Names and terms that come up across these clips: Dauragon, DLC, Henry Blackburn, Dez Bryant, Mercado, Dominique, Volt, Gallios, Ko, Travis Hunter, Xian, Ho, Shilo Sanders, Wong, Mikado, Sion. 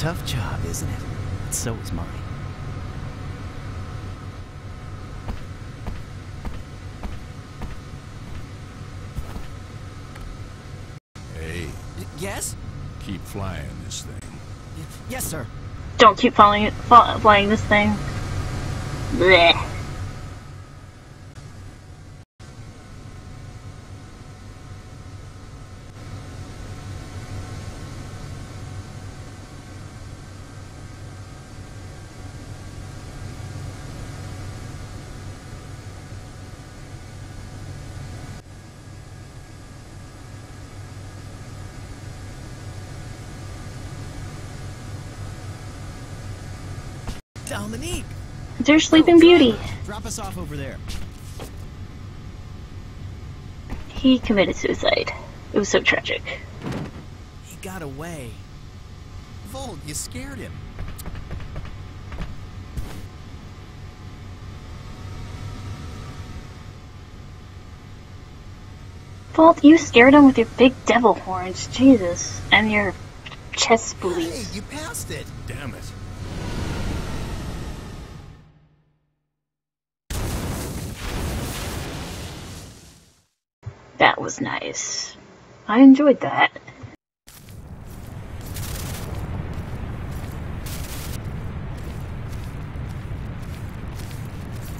tough job, isn't it? But so is mine. Hey. Yes? Keep flying this thing. Yes, sir. Don't keep flying this thing. Blech. Dominique. They're Sleeping Beauty. Drop us off over there. He committed suicide. It was so tragic. He got away. Volt, you scared him. Volt, you scared him with your big devil horns. Jesus. And your chest bleeds. Hey, you passed it. Damn it. That was nice. I enjoyed that.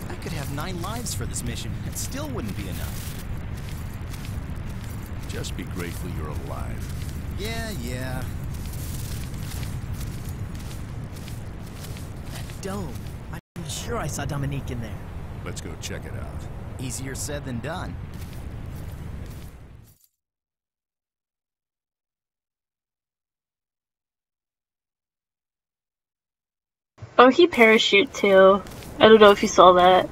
I could have 9 lives for this mission. It still wouldn't be enough. Just be grateful you're alive. Yeah. That dome. I'm sure I saw Dominique in there. Let's go check it out. Easier said than done. Oh, he parachuted too. I don't know if you saw that.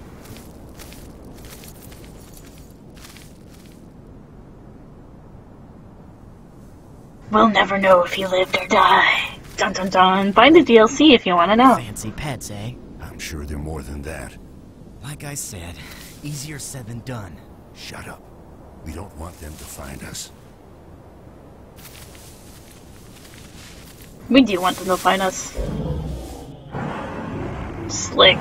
We'll never know if he lived or died. Dun dun dun. Buy the DLC if you want to know. Fancy pets, eh? I'm sure they're more than that. Like I said, easier said than done. Shut up. We don't want them to find us. We do want them to find us. Slick.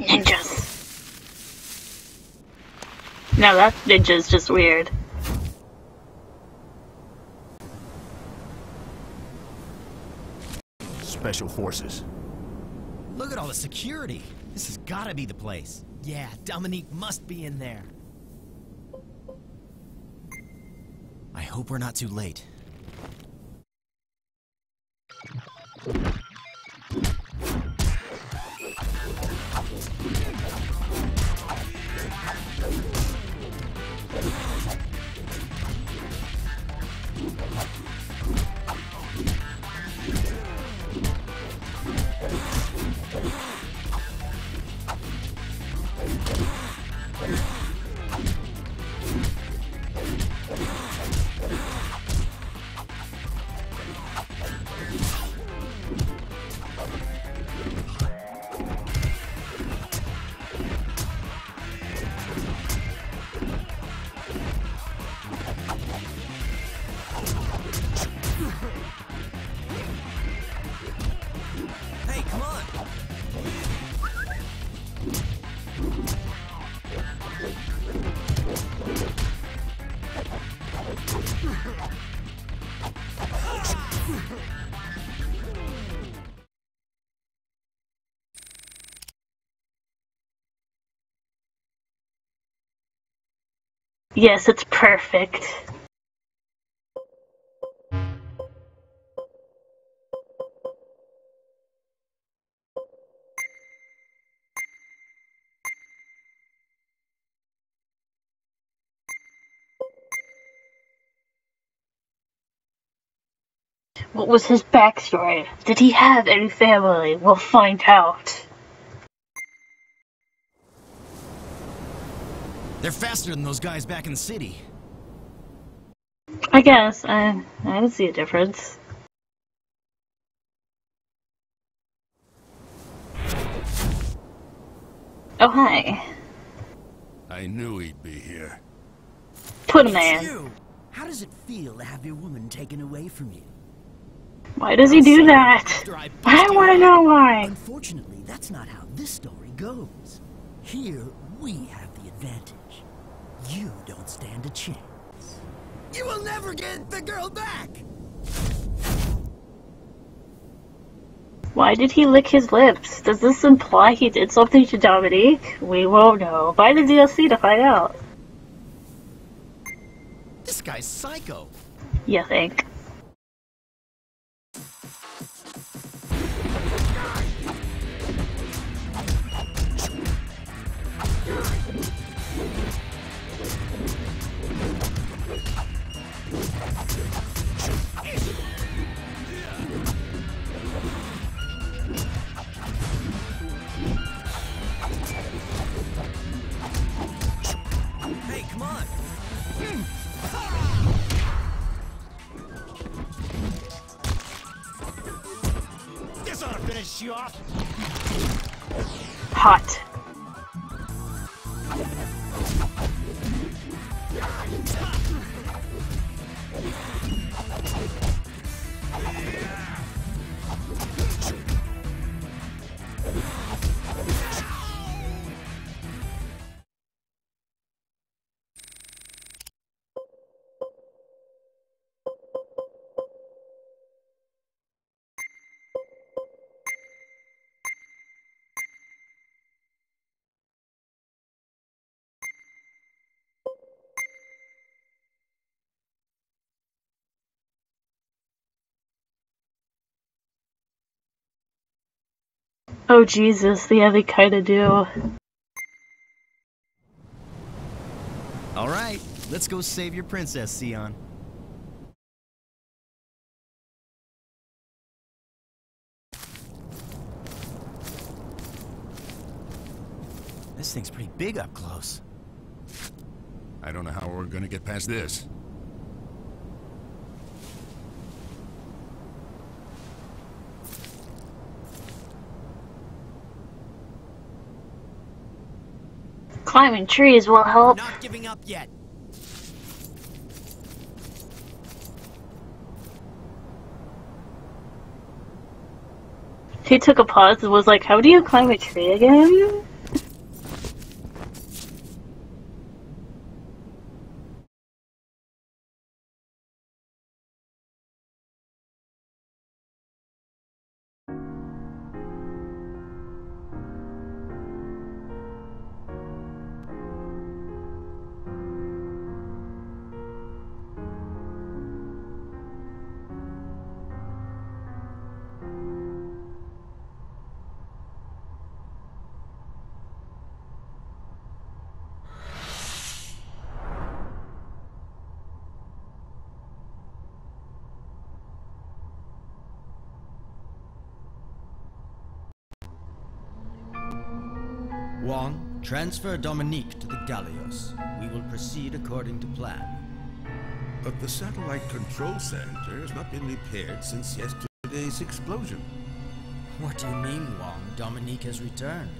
Ninjas. No, that ninja's just weird. Special forces. Look at all the security. This has gotta be the place. Yeah, Dominique must be in there. I hope we're not too late. Yes, it's perfect. What was his backstory? Did he have any family? We'll find out. They're faster than those guys back in the city. I guess. I don't see a difference. Oh, hi. I knew he'd be here. Put him in. How does it feel to have your woman taken away from you? Why does he do that? I want to know why. Unfortunately, that's not how this story goes. Here, we have the advantage. You don't stand a chance. You will never get the girl back! Why did he lick his lips? Does this imply he did something to Dominique? We won't know. Buy the DLC to find out. This guy's psycho. You think? Hot. Oh Jesus, yeah, they kinda do. Alright, let's go save your princess, Sion. This thing's pretty big up close. I don't know how we're gonna get past this. Climbing trees will help. Not giving up yet. He took a pause and was like, how do you climb a tree again? Wong, transfer Dominique to the Gallios. We will proceed according to plan. But the satellite control center has not been repaired since yesterday's explosion. What do you mean, Wong? Dominique has returned.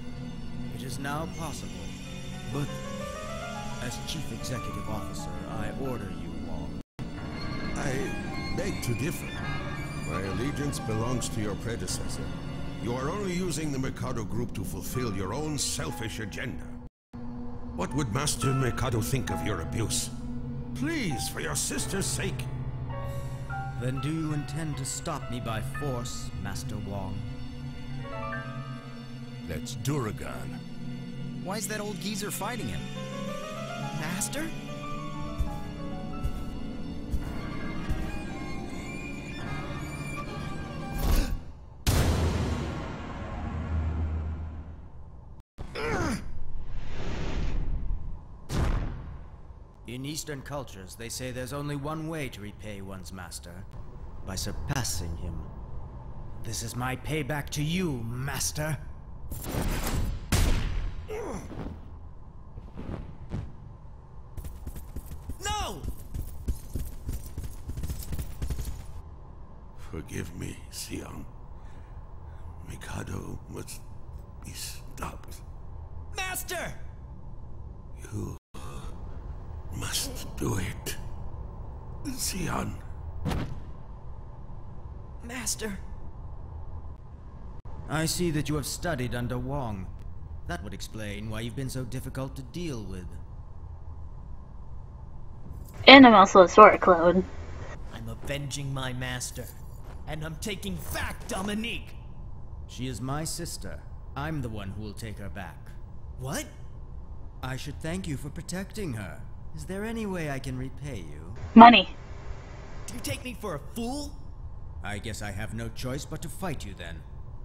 It is now possible. But, as Chief Executive Officer, I order you, Wong. I beg to differ. My allegiance belongs to your predecessor. You are only using the Mercado group to fulfill your own selfish agenda. What would Master Mercado think of your abuse? Please, for your sister's sake. Then do you intend to stop me by force, Master Wong? That's Dauragon. Why is that old geezer fighting him? Master? In Eastern cultures, they say there's only one way to repay one's master, by surpassing him. This is my payback to you, master. No! Forgive me, Xian. Mikado must be stopped. Master! You must do it. Xian. Master. I see that you have studied under Wong. That would explain why you've been so difficult to deal with. And I'm also a sword clone. I'm avenging my master. And I'm taking back Dominique! She is my sister. I'm the one who will take her back. What? I should thank you for protecting her. Is there any way I can repay you? Money. Do you take me for a fool? I guess I have no choice but to fight you then.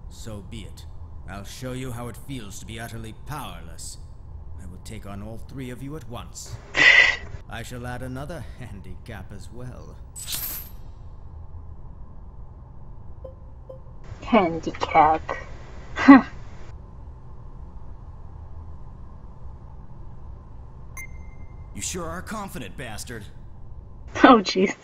So be it. I'll show you how it feels to be utterly powerless. I will take on all three of you at once. I shall add another handicap as well. Handicap. Huh. You sure are confident, bastard. Oh, jeez.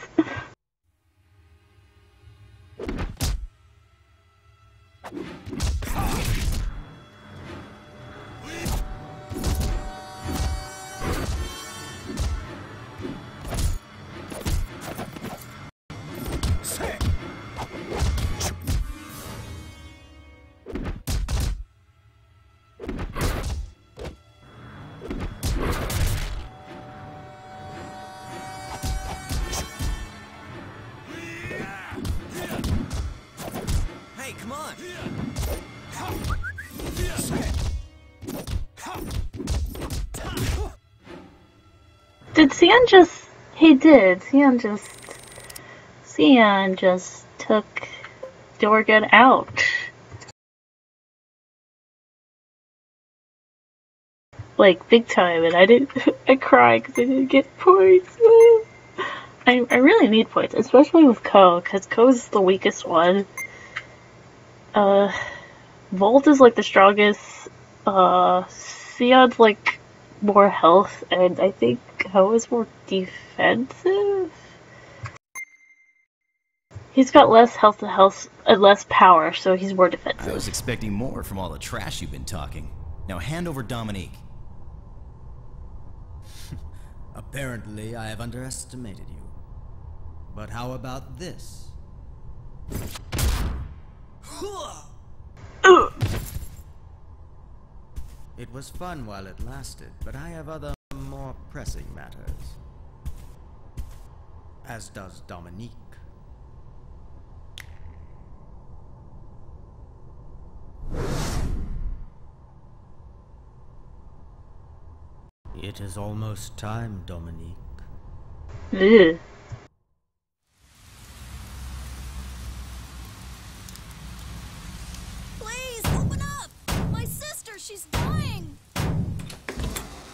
Xian just took Dauragon out. Like, big time, and I cried because I didn't get points. I really need points, especially with Ko, because Ko's the weakest one. Volt is, like, the strongest. Sion's, like, more health, and I think Ho is more defensive. He's got less health and less power, so he's more defensive. I was expecting more from all the trash you've been talking. Now hand over Dominique. Apparently, I have underestimated you. But how about this? It was fun while it lasted, but I have other more pressing matters. As does Dominique. It is almost time, Dominique. Ew. Please, open up! My sister, she's dying!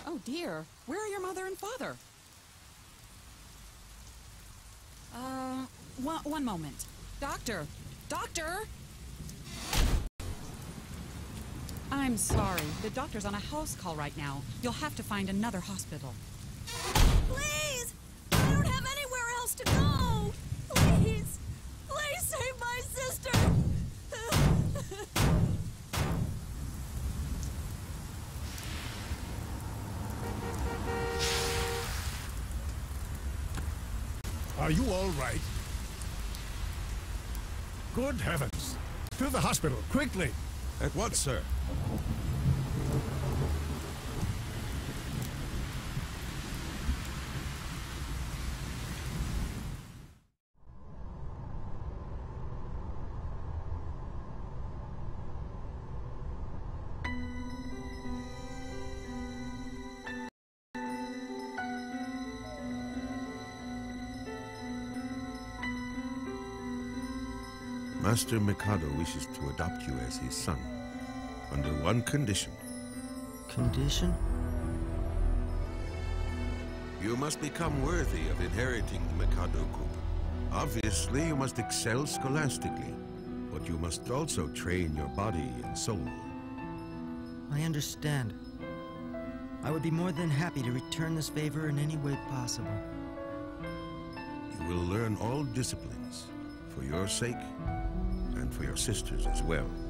Oh dear, where are your mother and father? One moment. Doctor! Doctor! I'm sorry, the doctor's on a house call right now. You'll have to find another hospital. Please! I don't have anywhere else to go! Please! Please save my sister! Are you all right? Good heavens! To the hospital, quickly! At what, sir? Master Mikado wishes to adopt you as his son, under one condition. Condition? You must become worthy of inheriting the Mikado group. Obviously, you must excel scholastically, but you must also train your body and soul. I understand. I would be more than happy to return this favor in any way possible. You will learn all disciplines, for your sake, for your sisters as well.